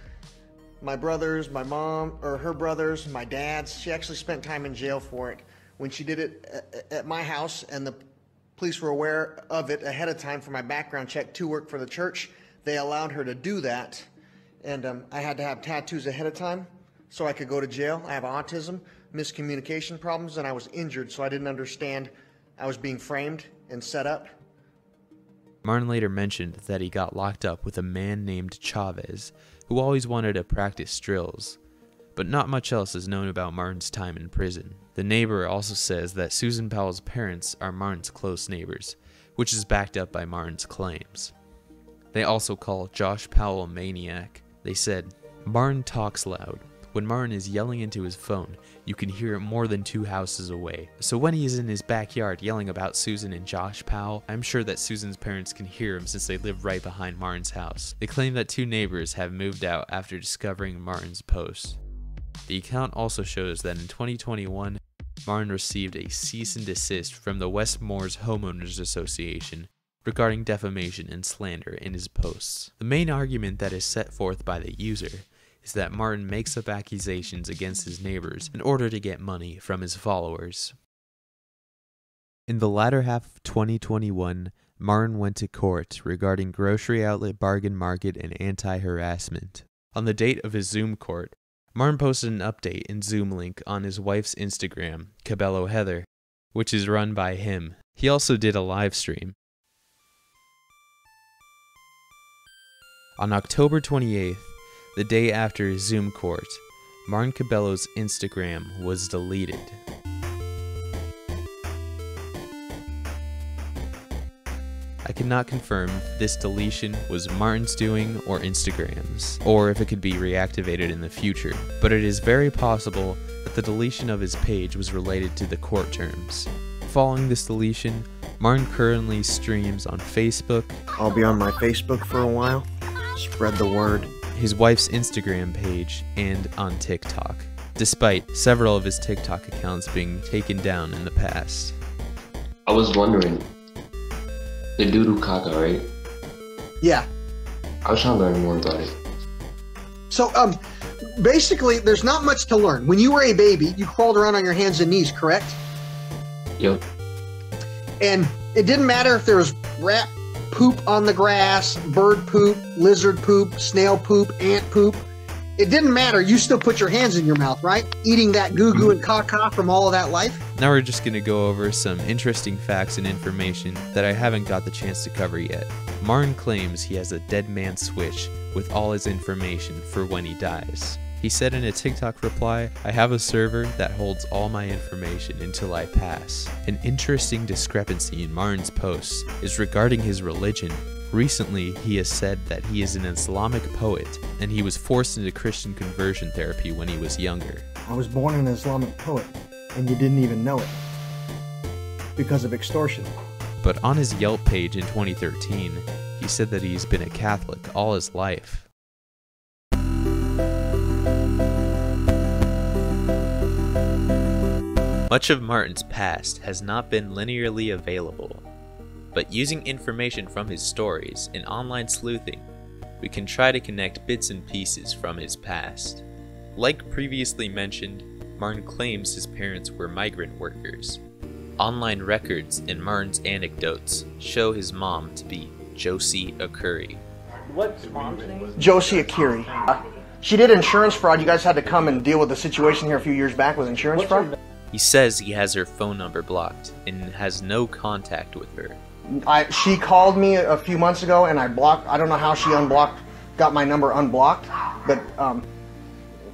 My brothers, my mom, or her brothers, my dad's, she actually spent time in jail for it. When she did it at my house and the police were aware of it ahead of time for my background check to work for the church, they allowed her to do that. And um, I had to have tattoos ahead of time so I could go to jail. I have autism, miscommunication problems, and I was injured, so I didn't understand I was being framed and set up. Martin later mentioned that he got locked up with a man named Chavez, who always wanted to practice drills, but not much else is known about Martin's time in prison. The neighbor also says that Susan Powell's parents are Martin's close neighbors, which is backed up by Martin's claims. They also call Josh Powell a maniac. They said, "Martin talks loud. When Martin is yelling into his phone, you can hear it more than two houses away. So when he is in his backyard yelling about Susan and Josh Powell, I'm sure that Susan's parents can hear him since they live right behind Martin's house." They claim that two neighbors have moved out after discovering Martin's post. The account also shows that in twenty twenty-one, Martin received a cease and desist from the Westmore's Homeowners Association regarding defamation and slander in his posts. The main argument that is set forth by the user is that Martin makes up accusations against his neighbors in order to get money from his followers. In the latter half of twenty twenty-one, Martin went to court regarding grocery outlet bargain market and anti-harassment. On the date of his Zoom court, Martin posted an update in Zoom link on his wife's Instagram, Cabello Heather, which is run by him. He also did a live stream. On October twenty-eighth, the day after his Zoom court, Martin Cabello's Instagram was deleted. I cannot confirm if this deletion was Martin's doing or Instagram's, or if it could be reactivated in the future, but it is very possible that the deletion of his page was related to the court terms. Following this deletion, Martin currently streams on Facebook. I'll be on my Facebook for a while, spread the word. His wife's Instagram page, and on TikTok, despite several of his TikTok accounts being taken down in the past. I was wondering, the doodoo caca, right? Yeah. I was trying to learn more about it. So, um, basically, there's not much to learn. When you were a baby, you crawled around on your hands and knees, correct? Yep. And it didn't matter if there was rat poop on the grass, bird poop, lizard poop, snail poop, ant poop. It didn't matter. You still put your hands in your mouth, right? Eating that goo-goo and caca from all of that life. Now we're just going to go over some interesting facts and information that I haven't got the chance to cover yet. Martin claims he has a dead man switch with all his information for when he dies. He said in a TikTok reply, "I have a server that holds all my information until I pass." An interesting discrepancy in Martin's posts is regarding his religion. Recently, he has said that he is an Islamic poet and he was forced into Christian conversion therapy when he was younger. I was born an Islamic poet and you didn't even know it because of extortion. But on his Yelp page in twenty thirteen, he said that he's been a Catholic all his life. Much of Martin's past has not been linearly available, but using information from his stories and online sleuthing, we can try to connect bits and pieces from his past. Like previously mentioned, Martin claims his parents were migrant workers. Online records and Martin's anecdotes show his mom to be Josie Akuri. What's mom's name? Josie Akuri. Uh, she did insurance fraud. You guys had to come and deal with the situation here a few years back with insurance fraud. He says he has her phone number blocked and has no contact with her. I, she called me a few months ago, and I blocked. I don't know how she unblocked, got my number unblocked, but um,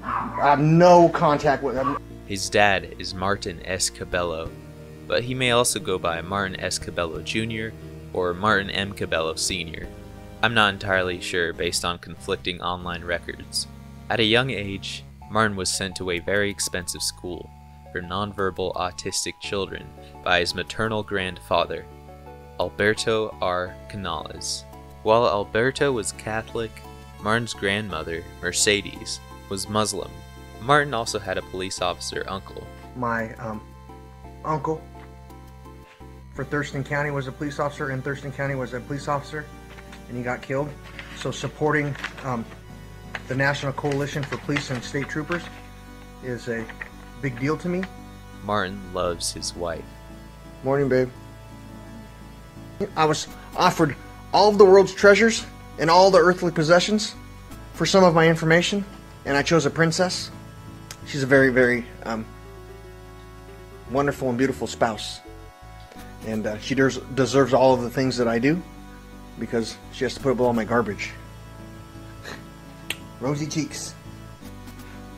I have no contact with him. His dad is Martin S. Cabello, but he may also go by Martin S. Cabello Junior or Martin M. Cabello Senior I'm not entirely sure based on conflicting online records. At a young age, Martin was sent to a very expensive school for nonverbal autistic children by his maternal grandfather, Alberto R. Canales. While Alberto was Catholic, Martin's grandmother, Mercedes, was Muslim. Martin also had a police officer uncle. My um, uncle for Thurston County was a police officer, and Thurston County was a police officer, and he got killed. So supporting um, the National Coalition for Police and State Troopers is a big deal to me. Martin loves his wife. Morning, babe. I was offered all of the world's treasures and all the earthly possessions for some of my information, and I chose a princess. She's a very, very um, wonderful and beautiful spouse, and uh, she des deserves all of the things that I do because she has to put up with all my garbage. Rosy cheeks.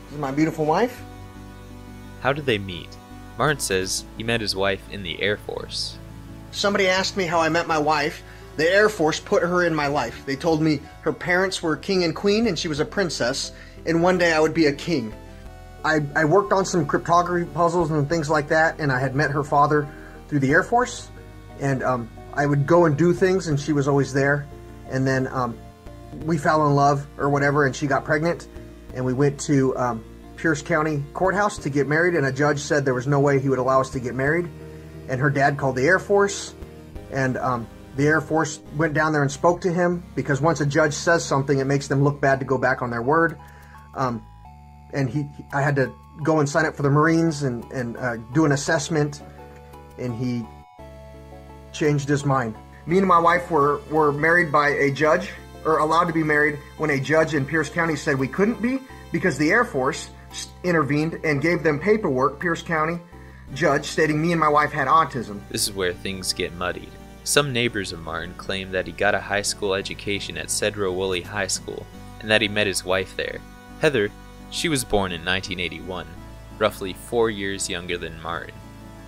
This is my beautiful wife. How did they meet? Martin says he met his wife in the Air Force. Somebody asked me how I met my wife. The Air Force put her in my life. They told me her parents were king and queen and she was a princess, and one day I would be a king. I, I worked on some cryptography puzzles and things like that, and I had met her father through the Air Force, and um, I would go and do things and she was always there, and then um, we fell in love or whatever, and she got pregnant, and we went to um, Pierce County Courthouse to get married, and a judge said there was no way he would allow us to get married. And her dad called the Air Force, and um, the Air Force went down there and spoke to him, because once a judge says something, it makes them look bad to go back on their word. Um, and he, I had to go and sign up for the Marines and, and uh, do an assessment, and he changed his mind. Me and my wife were, were married by a judge, or allowed to be married, when a judge in Pierce County said we couldn't be, because the Air Force intervened and gave them paperwork, Pierce County judge, stating me and my wife had autism. This is where things get muddied. Some neighbors of Martin claim that he got a high school education at Cedro Woolley High School and that he met his wife there. Heather, she was born in nineteen eighty-one, roughly four years younger than Martin,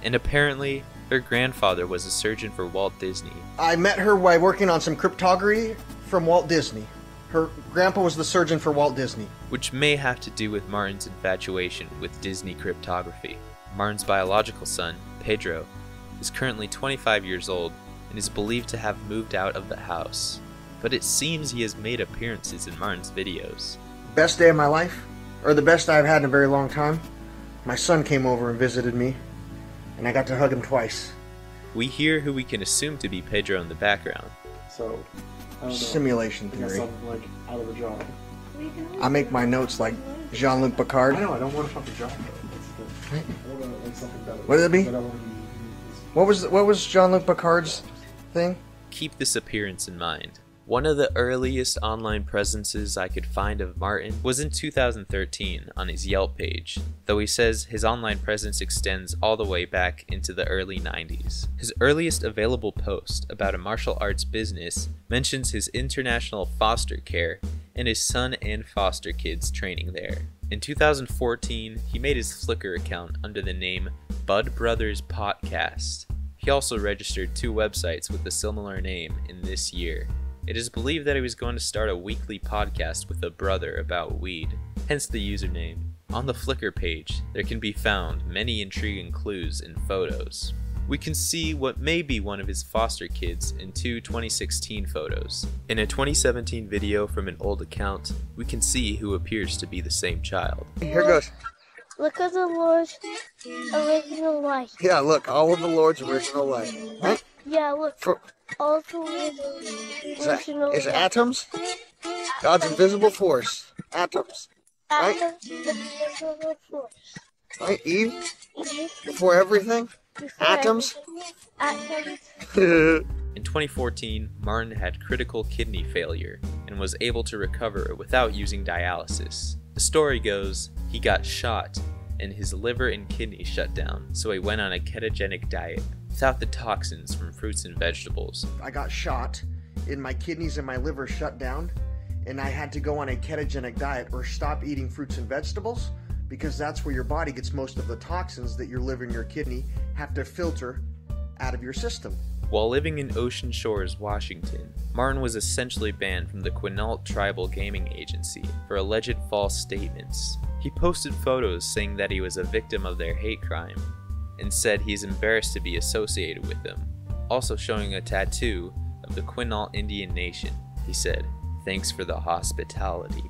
and apparently her grandfather was a surgeon for Walt Disney. I met her by working on some cryptography from Walt Disney. Her grandpa was the surgeon for Walt Disney. Which may have to do with Martin's infatuation with Disney cryptography. Martin's biological son, Pedro, is currently twenty-five years old and is believed to have moved out of the house, but it seems he has made appearances in Martin's videos. Best day of my life, or the best I've had in a very long time. My son came over and visited me, and I got to hug him twice. We hear who we can assume to be Pedro in the background. So, I don't simulation know. Theory. I'm like out of the job. I make my notes like Jean-Luc Picard. I know, I don't want to fucking job. What did it be? What was what was Jean-Luc Picard's thing? Keep this appearance in mind. One of the earliest online presences I could find of Martin was in two thousand thirteen on his Yelp page, though he says his online presence extends all the way back into the early nineties. His earliest available post about a martial arts business mentions his international foster care and his son and foster kids training there. In two thousand fourteen, he made his Flickr account under the name Bud Brothers Podcast. He also registered two websites with a similar name in this year. It is believed that he was going to start a weekly podcast with a brother about weed, hence the username. On the Flickr page, there can be found many intriguing clues and photos. We can see what may be one of his foster kids in two twenty sixteen photos. In a twenty seventeen video from an old account, we can see who appears to be the same child. Here goes. Look at the Lord's original life. Yeah, look, all of the Lord's original life. Huh? Yeah, look, For, all of the Lord's original life. It's atoms? God's invisible force. Atoms. Right? Atoms, invisible force. Right, Eve? Before everything? Atoms? Atoms. In twenty fourteen, Martin had critical kidney failure and was able to recover without using dialysis. The story goes, he got shot and his liver and kidneys shut down, so he went on a ketogenic diet without the toxins from fruits and vegetables. I got shot, and my kidneys and my liver shut down, and I had to go on a ketogenic diet or stop eating fruits and vegetables, because that's where your body gets most of the toxins that your liver and your kidney have to filter out of your system. While living in Ocean Shores, Washington, Martin was essentially banned from the Quinault Tribal Gaming Agency for alleged false statements. He posted photos saying that he was a victim of their hate crime, and said he's embarrassed to be associated with them, also showing a tattoo of the Quinault Indian Nation. He said, "Thanks for the hospitality."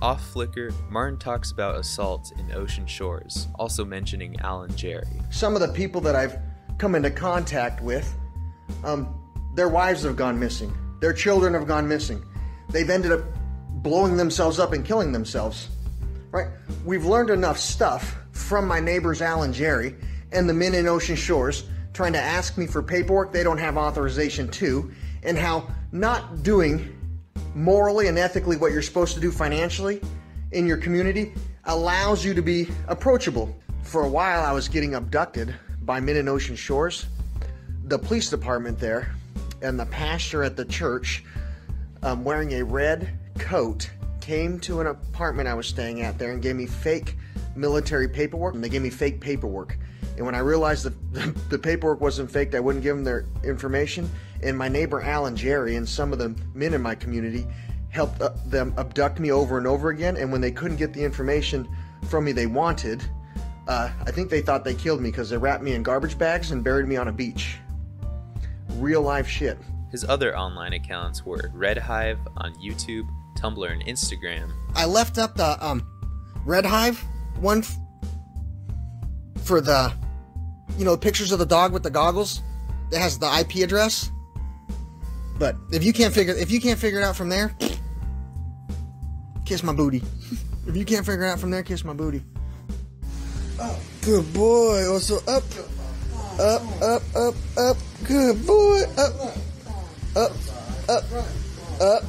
Off Flickr, Martin talks about assaults in Ocean Shores, also mentioning Alan Jerry. Some of the people that I've come into contact with, Um, their wives have gone missing. Their children have gone missing. They've ended up blowing themselves up and killing themselves, right? We've learned enough stuff from my neighbors, Alan Jerry, and the men in Ocean Shores trying to ask me for paperwork they don't have authorization to, and how not doing morally and ethically what you're supposed to do financially in your community allows you to be approachable. For a while, I was getting abducted by men in Ocean Shores. The police department there and the pastor at the church, um, wearing a red coat, came to an apartment I was staying at there and gave me fake military paperwork, and they gave me fake paperwork. And when I realized that the, the paperwork wasn't faked, I wouldn't give them their information. And my neighbor Alan Jerry and some of the men in my community helped uh, them abduct me over and over again. And when they couldn't get the information from me they wanted, uh, I think they thought they killed me because they wrapped me in garbage bags and buried me on a beach. Real life shit. His other online accounts were Red Hive on YouTube, Tumblr, and Instagram. I left up the um, Red Hive one f for the, you know, pictures of the dog with the goggles that has the I P address. But if you can't figure if you can't figure it out from there, kiss my booty. If you can't figure it out from there, kiss my booty. Oh, good boy. Also up. Up, up, up, up, good boy, up, up, up, up.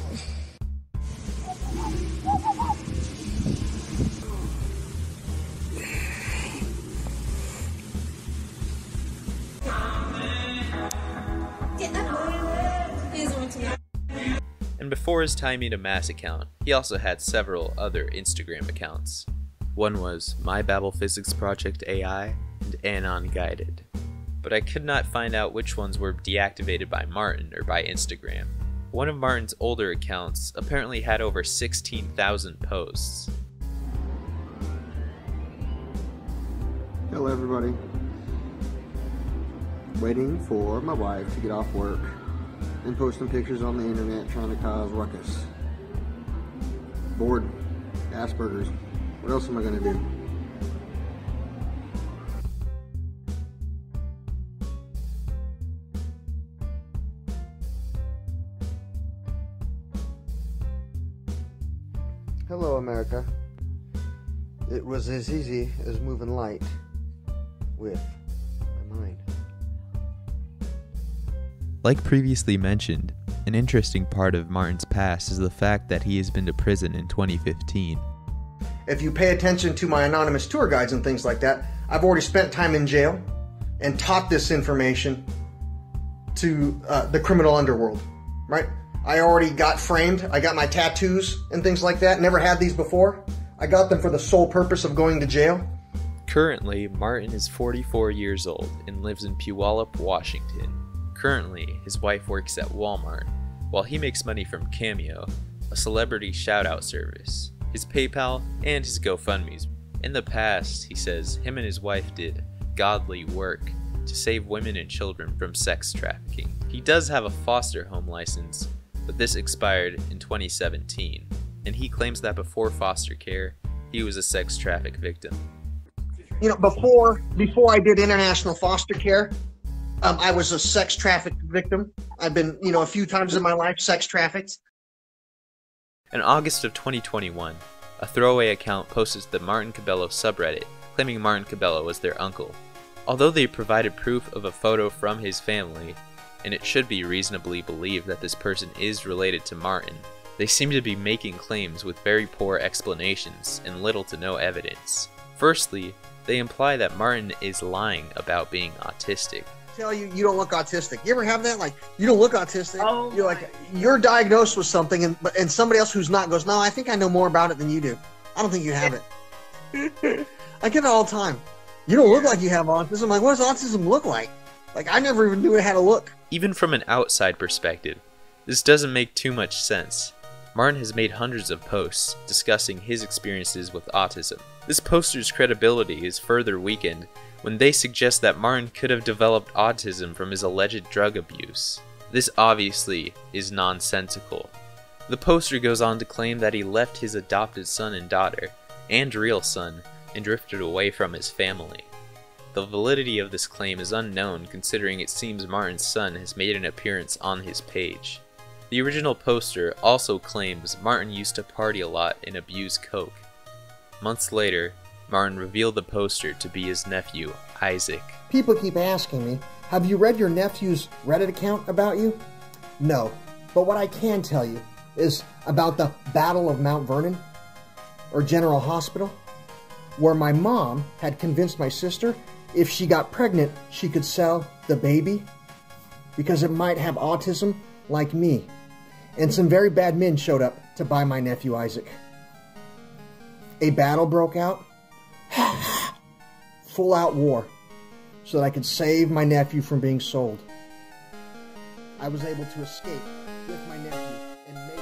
And before his Tie Me To Mass account, he also had several other Instagram accounts. One was My Babel Physics Project A I and Anon Guided. But I could not find out which ones were deactivated by Martin or by Instagram. One of Martin's older accounts apparently had over sixteen thousand posts. Hello everybody. Waiting for my wife to get off work and posting pictures on the internet trying to cause ruckus. Bored. Asperger's. What else am I gonna do? Hello, America. It was as easy as moving light with my mind. Like previously mentioned, an interesting part of Martin's past is the fact that he has been to prison in twenty fifteen. If you pay attention to my anonymous tour guides and things like that, I've already spent time in jail and taught this information to uh, the criminal underworld, right? I already got framed, I got my tattoos and things like that, never had these before. I got them for the sole purpose of going to jail. Currently, Martin is forty-four years old and lives in Puyallup, Washington. Currently, his wife works at Walmart, while he makes money from Cameo, a celebrity shout-out service, his PayPal, and his GoFundMes. In the past, he says him and his wife did godly work to save women and children from sex trafficking. He does have a foster home license, but this expired in twenty seventeen, and he claims that before foster care, he was a sex traffic victim. You know, before before I did international foster care, um, I was a sex traffic victim. I've been, you know, a few times in my life sex trafficked. In August of twenty twenty-one, a throwaway account posted the Martin Cabello subreddit, claiming Martin Cabello was their uncle. Although they provided proof of a photo from his family, and it should be reasonably believed that this person is related to Martin, they seem to be making claims with very poor explanations and little to no evidence. Firstly, they imply that Martin is lying about being autistic. Tell you, you don't look autistic. You ever have that? Like, you don't look autistic. Oh, you're like, you're diagnosed with something, and and somebody else who's not goes, no, I think I know more about it than you do. I don't think you have it. I get it all the time. You don't look like you have autism. Like, what does autism look like? Like, I never even knew it had a look. Even from an outside perspective, this doesn't make too much sense. Martin has made hundreds of posts discussing his experiences with autism. This poster's credibility is further weakened when they suggest that Martin could have developed autism from his alleged drug abuse. This obviously is nonsensical. The poster goes on to claim that he left his adopted son and daughter, and real son, and drifted away from his family. The validity of this claim is unknown, considering it seems Martin's son has made an appearance on his page. The original poster also claims Martin used to party a lot and abuse coke. Months later, Martin revealed the poster to be his nephew, Isaac. People keep asking me, have you read your nephew's Reddit account about you? No, but what I can tell you is about the Battle of Mount Vernon, or General Hospital, where my mom had convinced my sister if she got pregnant, she could sell the baby because it might have autism like me. And some very bad men showed up to buy my nephew Isaac. A battle broke out. Full out war. So that I could save my nephew from being sold. I was able to escape with my nephew and make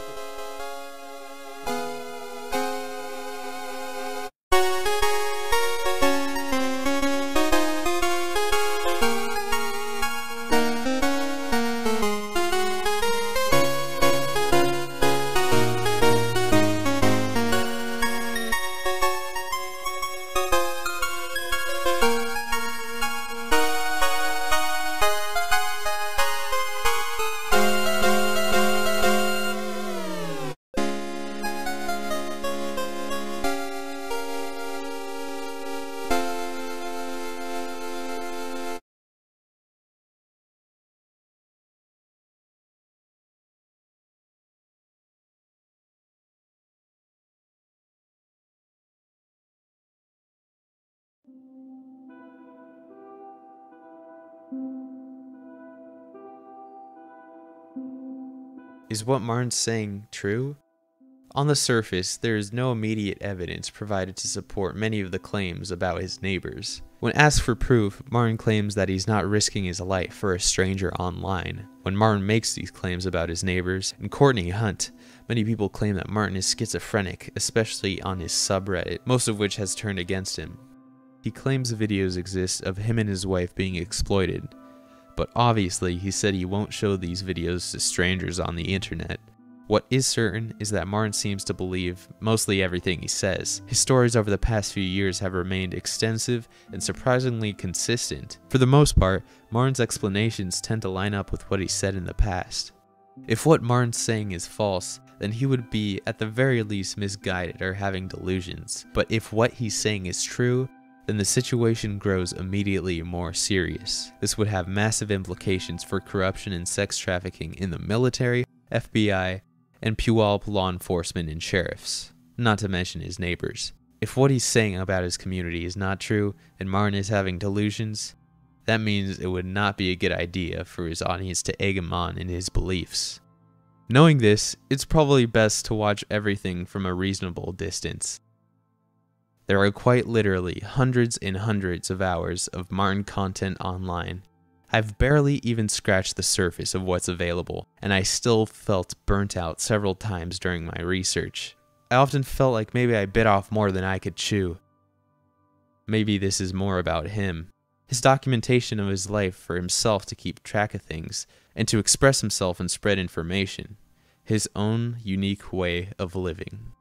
Is what Martin's saying true? On the surface, there is no immediate evidence provided to support many of the claims about his neighbors. When asked for proof, Martin claims that he's not risking his life for a stranger online. When Martin makes these claims about his neighbors, and Courtney Hunt, many people claim that Martin is schizophrenic, especially on his subreddit, most of which has turned against him. He claims videos exist of him and his wife being exploited. But obviously he said he won't show these videos to strangers on the internet. What is certain is that Martin seems to believe mostly everything he says. His stories over the past few years have remained extensive and surprisingly consistent. For the most part, Martin's explanations tend to line up with what he said in the past. If what Martin's saying is false, then he would be at the very least misguided or having delusions. But if what he's saying is true, then the situation grows immediately more serious. This would have massive implications for corruption and sex trafficking in the military, F B I, and Puyallup law enforcement and sheriffs, not to mention his neighbors. If what he's saying about his community is not true, and Martin is having delusions, that means it would not be a good idea for his audience to egg him on in his beliefs. Knowing this, it's probably best to watch everything from a reasonable distance. There are quite literally hundreds and hundreds of hours of Martin content online. I've barely even scratched the surface of what's available, and I still felt burnt out several times during my research. I often felt like maybe I bit off more than I could chew. Maybe this is more about him. His documentation of his life for himself to keep track of things, and to express himself and spread information. His own unique way of living.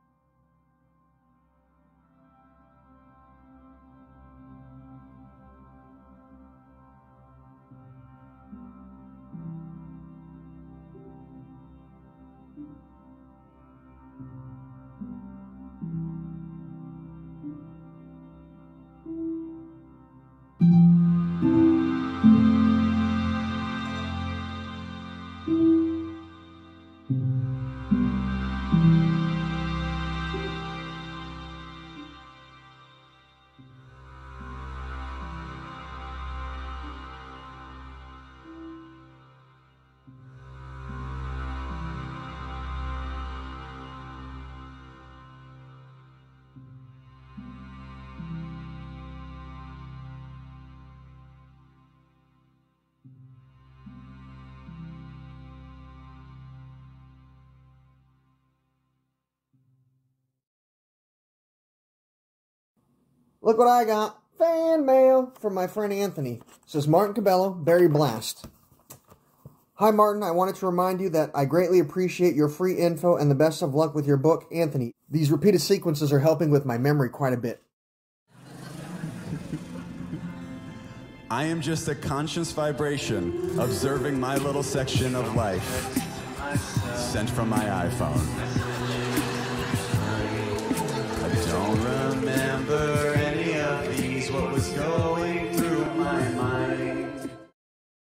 Look what I got. Fan mail from my friend Anthony. It says, Martin Cabello, Barry Blast. Hi, Martin. I wanted to remind you that I greatly appreciate your free info and the best of luck with your book, Anthony. These repeated sequences are helping with my memory quite a bit. I am just a conscious vibration observing my little section of life sent from my iPhone. I don't remember